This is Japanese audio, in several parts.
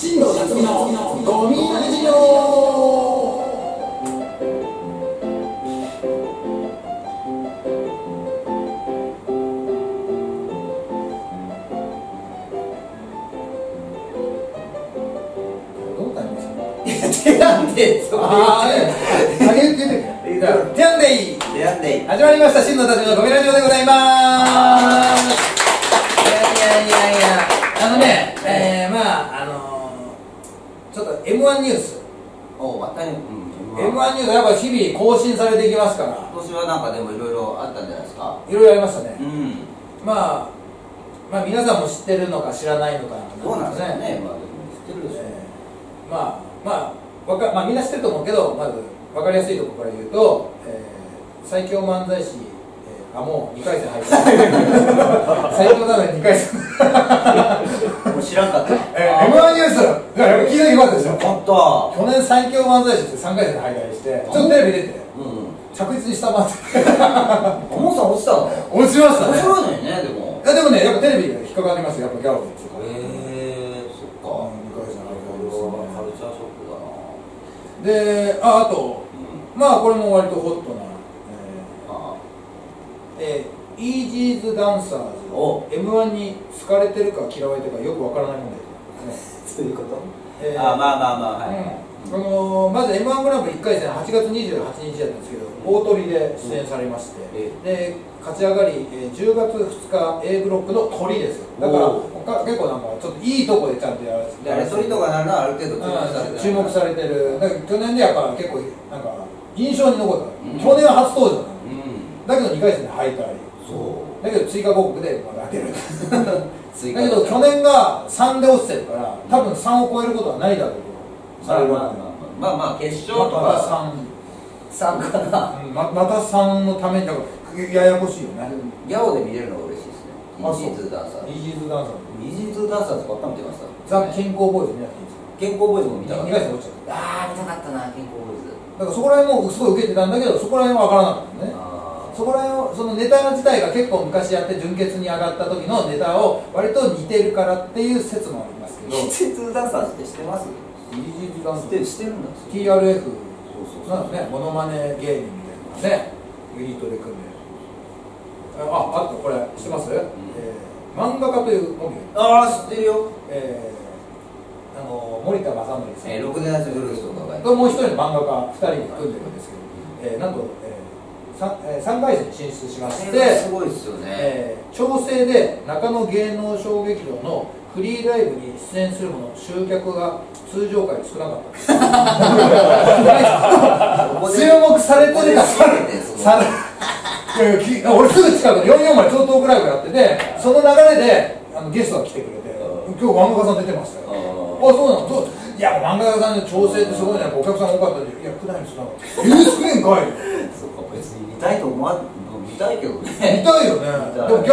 進藤辰巳のゴミラジオ。始まりました、進藤辰巳のゴミラジオでございます。いやちょっと M1 ニュース M1 ニュースやっぱ日々更新されていきますから、今年はなんかでもいろいろあったんじゃないですか。いろいろありましたね、まあ皆さんも知ってるのか知らないのかなんですね。知ってるでしょ。まあみんな知ってると思うけど、まず分かりやすいところから言うと、最強漫才師、もう2回戦入って最強なのに2回戦もう知らんかった。M1 ニュース聞いてよかったでしょ。去年最強漫才師って3回戦敗退して、ちょっとテレビ出て着実に下回って、もうさ落ちたの。落ちましたね。面白いのにね。でもね、やっぱテレビが引っかかりますよ、やっぱギャロップとか。そっか、2回戦敗退してカルチャーショックだな。で、あとまあこれも割とホットなイージーズダンサーズを M1 に好かれてるか嫌われてるかよくわからない問題ですね。そういうこと、まず M1 グランプリ1回戦8月28日だったんですけど、大トリで出演されまして、で勝ち上がり、10月2日 A ブロックのトリですよ。だから結構なんかちょっといいとこでちゃんとやられてて、トリとかならある程度注目されてる。だから去年でやっぱ結構なんか印象に残った、去年は初登場だった。だけど2回戦で敗退。だけど追加広告でまだ開ける。だけど去年が3で落ちてるから、多分3を超えることはないだろうとされるわけ。まあ決勝とか3かな。また3のためにややこしいよね。ギャオで見れるのが嬉しいですね。イージーズダンサーズ、イージーズダンサーズ、イージーズダンサーズばっか見てました。ザ・健康ボーイズ見なくていいですか。健康ボーイズも見たかった。2回戦落ちた。見たかったな、健康ボーイズ。だからそこら辺もすごい受けてたんだけど、そこら辺は分からなかったね。そこら辺を、そのネタ自体が結構昔やって準決に上がった時のネタを割と似てるからっていう説もありますけど。イージーズダンサーズって知ってます？イージーズダンサーズって知ってるんだ。TRF なんですね。モノマネ芸人みたいなね、ユニットで組んで。あとこれ知ってます？漫画家というコンビ。知ってるよ。森田正則さん。六年生ブルースとかが。もう一人の漫画家2人で組んでるんですけど、なんと。3回戦進出しまして、調整で中野芸能小劇場のフリーライブに出演するもの、集客が通常回少なかったです。注目されてるか俺すぐ近くで44まで超トークライブやってて、その流れでゲストが来てくれて、今日漫画家さん出てましたよ。そうなの。いや、漫画家さんの調整ってすごいね。お客さん多かったんで、いや、普段にしなかった。ユースクリーンかい。そうか、別に見たいと思わん、見たいけどね。見たいよね。でも、ギ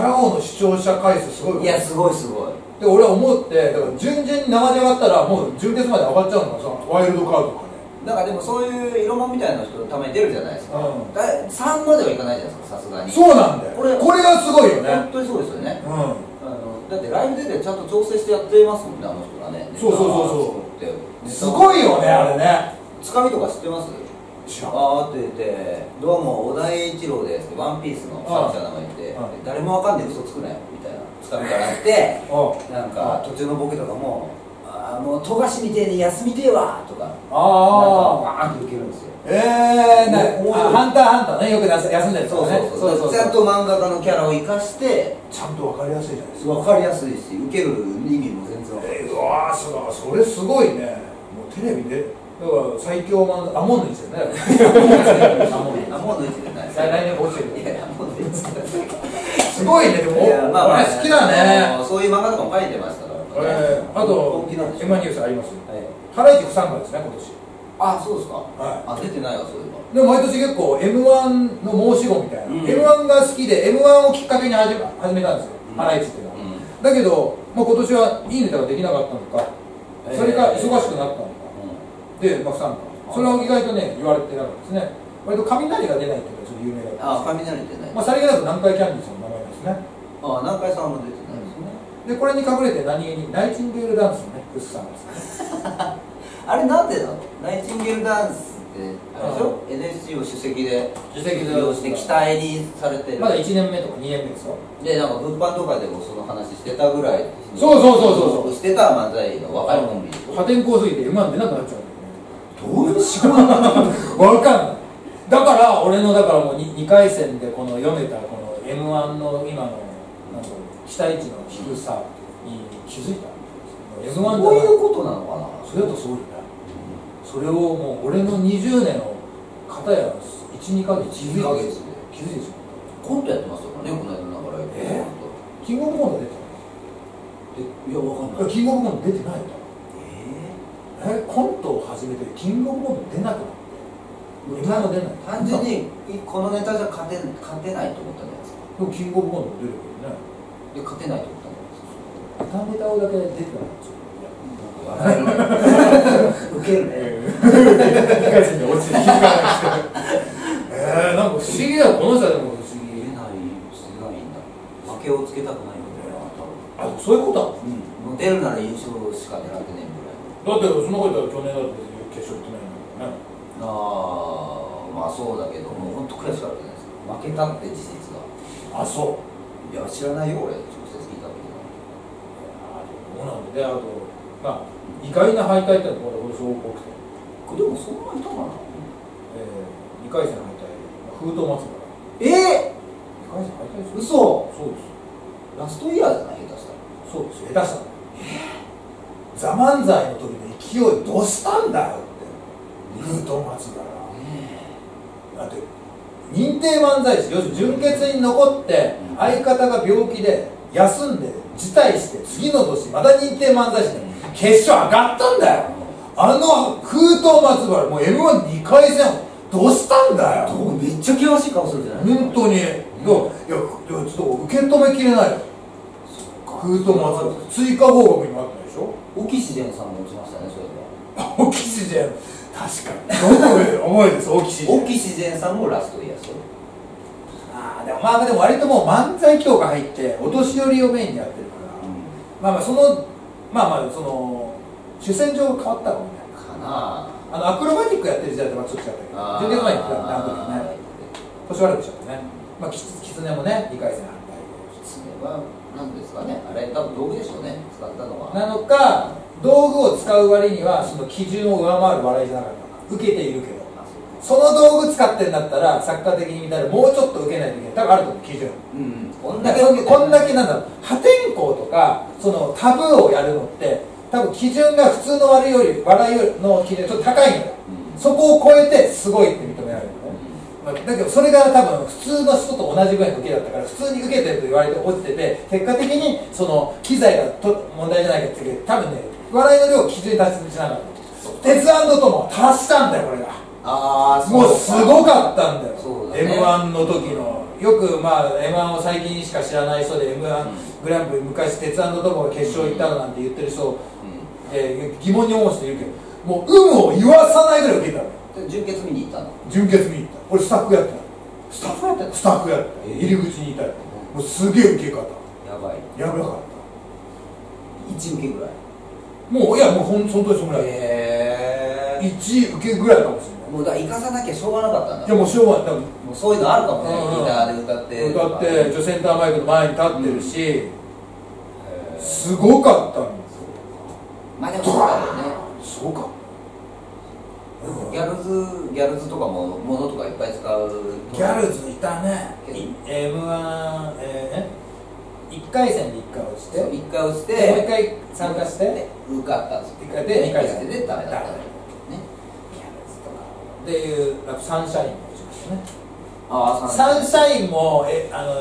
ャオの視聴者回数すごい。いや、すごい。で、俺は思って、だから、順々に生で上がったら、もう準決まで上がっちゃうのか、そのワイルドカードとかね。なんか、でも、そういう色もんみたいな人のために出るじゃないですか。3まではいかないじゃないですか、さすがに。そうなんだよ。これがすごいよね。本当にそうですよね。だってライブ出てちゃんと調整してやってますもんね、あの人がね。そうすごいよね、あれね。つかみとか知ってます？って言って「どうも小田栄一郎です」って「ワンピースの作者の名前言って「誰もわかんねえ嘘つくなよ」みたいなつかみからあって、なんか途中のボケとかも「あの富樫みてえに休みてえわ」とかバーンって受けるんですよ。ハンターハンターね、よく休んでるとね。ちゃんと漫画家のキャラを生かしてちゃんと分かりやすいじゃないですか。分かりやすいし、受ける意味も全然分かる。それすごいね。もうテレビでだから最強漫画アモンドイチだよね。すごいね。でも俺好きだね、そういう漫画とかも書いてましたから。あとM1ニュースあります。ハライチ不参加ですね、今年。そうですか。出てないわ、そういえば。でも毎年結構 M1 の申し子みたいな、M1 が好きで M1 をきっかけに始めたんですよ、ハライチっていうのは。だけど今年はいいネタができなかったのか、それか忙しくなったのかで不参加。それは意外とね言われてなかったですね。割と雷が出ないっていうのがちょっと有名だったんです。雷出ない、さりげなく南海キャンディーさんの名前ですね。南海さんも出てないですね。でこれに隠れて何気にナイチンゲールダンスね、クッションですね。あれなんでだろう、ナイチンゲールダンスってあれでしょ、NSC を首席で卒業して期待にされてる、まだ1年目とか2年目ですよ。でなんか物販とかでもその話してたぐらい、そうそうそうそうしてた漫才の若いコンビ、破天荒すぎて今出なくなっちゃう。どういう仕事なのわかんない。だから俺のだからもう 2回戦でこの読めたこの M1 の今のなんか期待値の低さに気づいた。そういうことなのかな。それだとすごいね。それをもう俺の20年を片や 1,2 ヶ月気づいてしまう。コントやってますよね、この間の流れ。キングオブコント出てたの？いや、わかんない。キングオブコント出てないんだ。コントを始めてキングオブコント出なくなって、今の出ない。単純にこのネタじゃ勝てないと思ったんじゃないですか。でもキングオブコント出るけどね。で、勝てないと思ったんじゃないですか。ネタをだけ出てたの。ウケるね。2回戦で落ちて気づかないですけど。なんか不思議だよ、この人でも不思議。出ないんだ。負けをつけたくないよね、多分。あ、そういうことだ。うん。出るなら優勝しか狙ってねえぐらい。だってそのことは去年だって決勝行ってないんだよね。ああ、まあそうだけど、もう本当悔しかったじゃないですか。負けたって事実が。あ、そう。いや、知らないよ、俺。直接聞いたけど。そうなんで、あと。まあ、意外な敗退ってのがすごく多くて、でもそんなにいたかな、2回戦敗退、封筒松村、2回戦敗退ですよ、嘘、そうです、ラストイヤーじゃない、下手したら、そうです、下手したら、ザ・漫才の時の勢い、どうしたんだよって、封筒松村が、だって、認定漫才師、要するに準決に残って、相方が病気で、休んで、辞退して、次の年、また認定漫才師で。決勝上がったんだよ、あの空洞松原、もう M12 回戦、どうしたんだよ、めっちゃ険しい顔するじゃない、本当に、いや、ちょっと受け止めきれないよ、空洞松原、追加報告にもあったでしょ、オキシジェンさんも落ちましたね、それでは、オキシジェン、確かに、重いです、オキシジェン、オキシジェンさんもラストイヤー、でも、まあ、でも割ともう漫才協会入って、お年寄りをメインでやってるから、まあまあ、その、まあまあその主戦場が変わったかもね。かなあ。アクロバティックやってる時代とかちょっと違ったけど、全然前に来たらなんとかね。腰悪くしちゃったね。まあキツネもね、2回戦反対。キツネは何ですかね。あれ多分道具でしょうね。使ったのは。なのか道具を使う割にはその基準を上回る笑いじゃなかったか。受けているけど。その道具使ってんだったら作家的に見たらもうちょっと受けないといけない。多分あると思う基準。こんだけなんだろう、破天荒とかそのタブーをやるのって多分基準が普通の悪いより笑いよりの基準ちょっと高いんだ、そこを超えてすごいって認められるのね、だけどそれが多分普通の人と同じぐらいの受けだったから、普通に受けてると言われて落ちてて、結果的にその機材が問題じゃないかって言って、多分ね笑いの量を基準に達成しなかった。鉄アンドとも達したんだよ、これが。もうすごかったんだよ、M1 の時の。よくまあ M1 を最近しか知らない人で M1 グランプリ昔鉄アンドトモが決勝行ったのなんて言ってる人で疑問に思う人いるけど、もう有無を言わさないぐらい受けたのよ。準決見に行ったの。準決見に行った。俺スタッフやってた。スタッフやってた。スタッフやってた。入り口にいたよ。もうすげえ受け方やばい。やばかった。1受けぐらい。もういやもう本当にそのぐらい。1受けぐらいかもしれない。もうだから生かさなきゃしょうがなかったんだ。いやもうしょうがない。もうそういうのあるかもね。ギターで歌って女センターマイクの前に立ってるし、すごかったんです。まあでもそうだよね。そうか。ギャルズとかも物とかいっぱい使う。ギャルズいたね。M11回戦で1回落ちて、1回落ちてもう1回参加して受かったんですよ。1回で2回戦でダメだったね。っていうサンシャインも落ちましたね。サンシャインも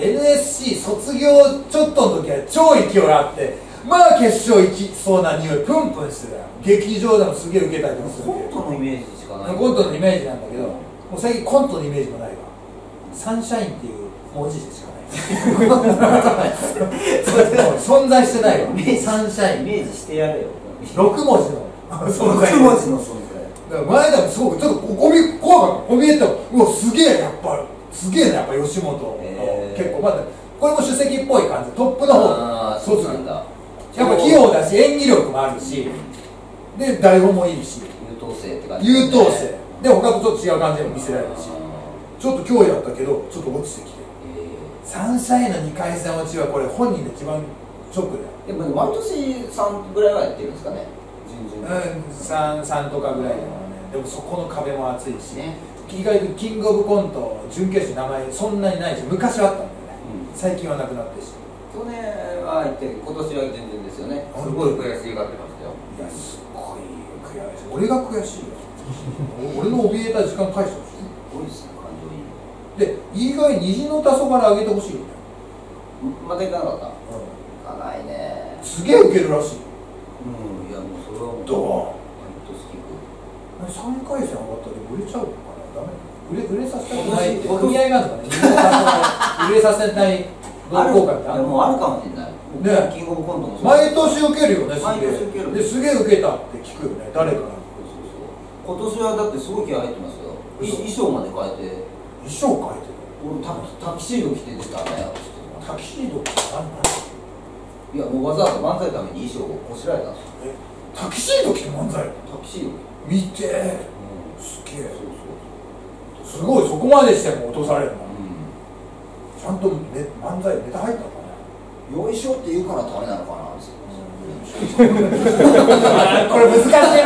NSC 卒業ちょっとの時は超勢いがあって、まあ決勝行きそうな匂いプンプンしてたよ。劇場でもすげえウケたりとかするけど、コントのイメージしかない。コントのイメージなんだけど、もう最近コントのイメージもないわ。サンシャインっていう文字でしかない。存在してないわサンシャイン。イメージしてやれよ、6文字の存在。6文字の存在。前田もすごくちょっと怖かった。怯えた。うわすげえ、やっぱすげえな、やっぱ吉本、結構まだこれも首席っぽい感じ、トップの方。そうなんだ。やっぱ器用だし演技力もあるしで台本もいいし優等生って感じ、ね、優等生で他とちょっと違う感じでも見せられるしちょっと脅威だったけどちょっと落ちてきて、3歳の2回戦落ちはこれ本人が一番ショックだよ。でも毎年3ぐらいはやってるんですかね。うん、3とかぐらいだからね。でもそこの壁も厚いしね。意外とキングオブコント準決勝名前そんなにないし、昔はあったんだよね、うん、最近はなくなってし去年は行って今年は全然ですよね。すごい悔しいがってましたよ。いやすごい悔しい、俺が悔しいよ俺の怯えた時間返してほしい。すごいっすね、感情いいで、意外虹の黄昏上げてほしいよね。また行かなかった、うん、行かないね。すげえウケるらしい。うん、いやもうそれはもうドーン3回戦上がったら売れちゃうのかな。ダメ売れさせたくないって組合があるのかね売れさせない同好会ってあるもうあるかもしれないね。キングオブコントも毎年受けるよね。毎年受けるですげえ受けたって聞くよね、誰かな。今年はだってすごい気合入ってますよ。衣装まで変えて衣装変えて俺タキシード着て出たね。タキシードって何なの。いやもうわざわざ漫才のために衣装をこしらえたんですよ。タキシード着て漫才、タキシード見て、すげえ、すごい、そこまでしても落とされるの、うん、ちゃんと漫才ネタ入ったのかな。よいしょって言うからダメなのかな。これ難しい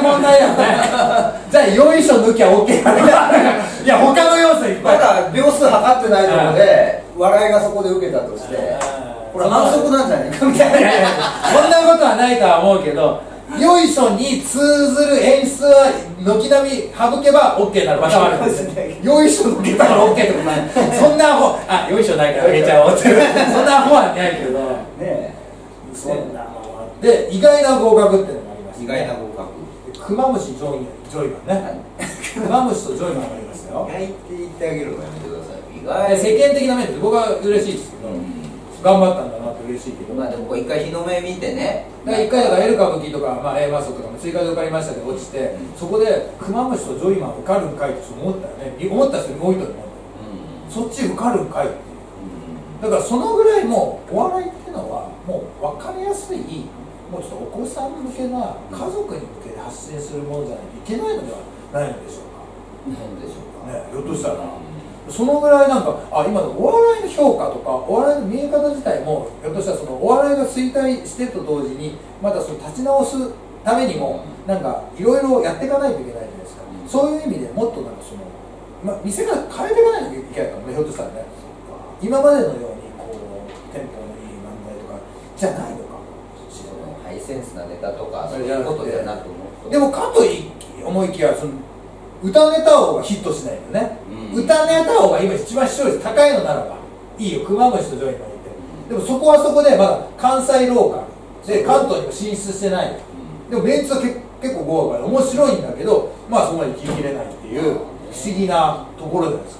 問題やねじゃあよいしょ抜きゃ OK いや他の要素いっぱいまだ秒数測ってないので笑いがそこで受けたとしてこれ満足なんじゃないかみたいなそんなことはないとは思うけど、よいしょに通ずる演出は軒並み省けば OK ならまた悪いですね。よいしょ抜けたら OK ってことない。そんなアホ、あよいしょないから抜けちゃおうってそんなアホはないけどね。そんなもんで意外な合格っていうのもあります。意外な合格クマムシジョイマンね。クマムシとジョイマンがありますよ。意外って言ってあげるのやめてください。意外世間的な面で僕は嬉しいですけど、頑張ったんだなって嬉しいけど、まあでも一回日の目見てね、一回だからエル歌舞伎とか、まあ、A マストとかも追加で受かりましたけど落ちて、うん、そこでクマムシとジョイマン受かるんかいって思ったよね。思った人も多いと思う、うん、そっち受かるんかいっていう、うん、だからそのぐらいもうお笑いっていうのはもう分かりやすい、もうちょっとお子さん向けな、家族に向けて発信するものじゃないといけないのではないのでしょうか。なんでしょうかね、ひょっとしたら、うん、そのぐらいなんか、あ、今のお笑いの評価とかお笑いの見え方自体もひょっとしたらそのお笑いが衰退してと同時にまたその立ち直すためにもなんかいろいろやっていかないといけないじゃないですか、うん、そういう意味でもっとなんかその、ま、見せ方変えていかないといけないかもね、ひょっとしたらね。今までのようにこうテンポのいい漫才とかじゃないのかもしれない。ハイセンスなネタとかそういうことじゃなくも、でもかと思いきやその歌ネタ王がヒットしないよね、うん、歌ネタ王が今一番視聴率高いのならばいいよ、熊虫とジョイマンって、うん、でもそこはそこでまだ関西ローカルで関東にも進出してない、うん、でもメンツは結構豪華で面白いんだけど、まあそこまで生ききれないっていう不思議なところじゃないです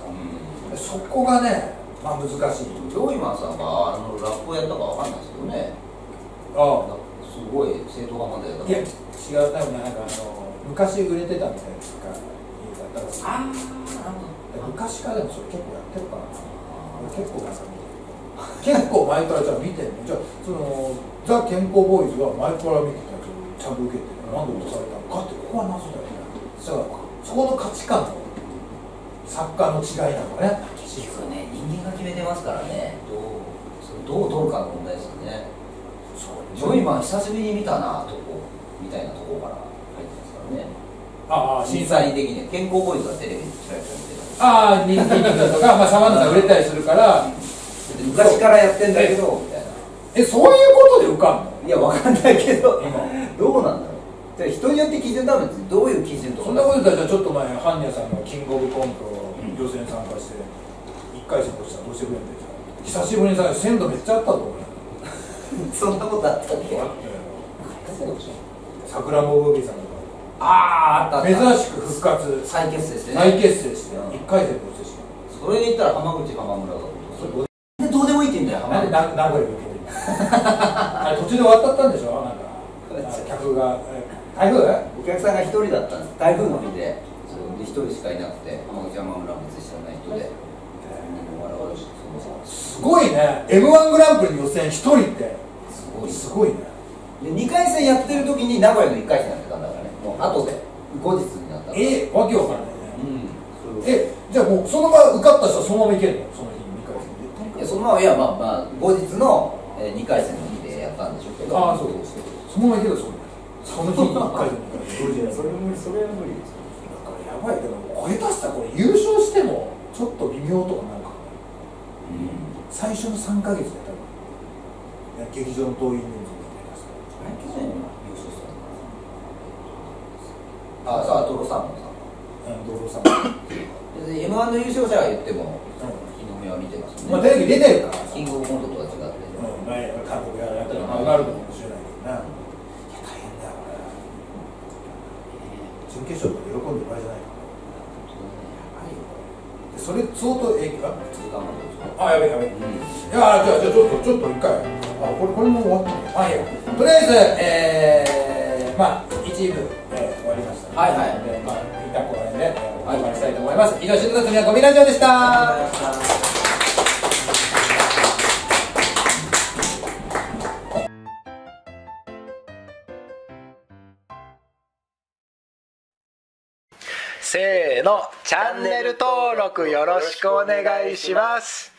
か、うん、そこがね、まあ難しい。ジョイマンさんがあのラップをやったかわかんないですけどね。ああすごい正統派までやった。いや違う、多分なんかあの昔売れてたみたいですか。ああ、昔からでもそれ結構やってるからな。結構結構前からじゃあ見てるの。じゃあそのザ・健康ボーイズは前から見てたやつをちゃんと受けて何度落とされたのかってここは謎だよね。だからそこの価値観の作家の違いなのね。結局ね、人間が決めてますからね。どう取るかの問題ですよね。ジョイマン久しぶりに見たなとこみたいなところから入ってますからね。審査員的に健康ボーイズはテレビに使われてるんで、ああ人気だとか、まあ様々売れたりするから昔からやってんだけどみたいな。え、そういうことで受かんの。いやわかんないけどどうなんだろう。で人によって基準ダメってどういう基準とか。そんなことだったらちょっと前ハンニャさんがキングオブコント予選参加して1回戦としたらどうしてくれるんですか。久しぶりにさ鮮度めっちゃあったと思うそんなことあったっけ。桜もぐみさんとか珍しく復活再結成して1回戦としてそれでいったら浜口浜村だとどうでもいいって言うんだよ。浜口なんで名古屋に受けてる途中で渡ったんでしょ。なんか客が台風お客さんが1人だったんです。台風の日で1人しかいなくて浜口浜村は別に知らない人で笑われてすごいね。 M1 グランプリの予選1人ってすごいね。で2回戦やってる時に名古屋の1回戦やってたんだからね、もう後で後日になった。わけわからないね。じゃあもうそのまま受かった人はそのままいけるの、その日2回戦で。いや、そのまま、いや、まあまあ後日の2回戦の日でやったんでしょうけど。ああ、そうですけど、そのままいける。その日1回戦、それは無理ですよ。だからやばいけど、これ出したらこれ優勝してもちょっと微妙とかなるかも。最初の3ヶ月で多分劇場の動員人数あ、さあ、ドロサーモンさん。ドロサーモン。M1 の優勝者は言っても、日の目は見てますね。まあ、テレビ出てるから。キングオブコントとは違って。前、韓国やられたら、上がるかもしれないけどな。いや、大変だよ、これ。準決勝とか喜んでる場合じゃないか。それ、相当影響が。あ、やべえ、やべえ。いや、じゃあ、ちょっと一回。あ、これも終わった。あ、いや。とりあえず、まあ、一部。はいはい、まあ一旦この辺でお別れしたいと思います。以上、新卒のゴミラジオでした。せーの、チャンネル登録よろしくお願いします。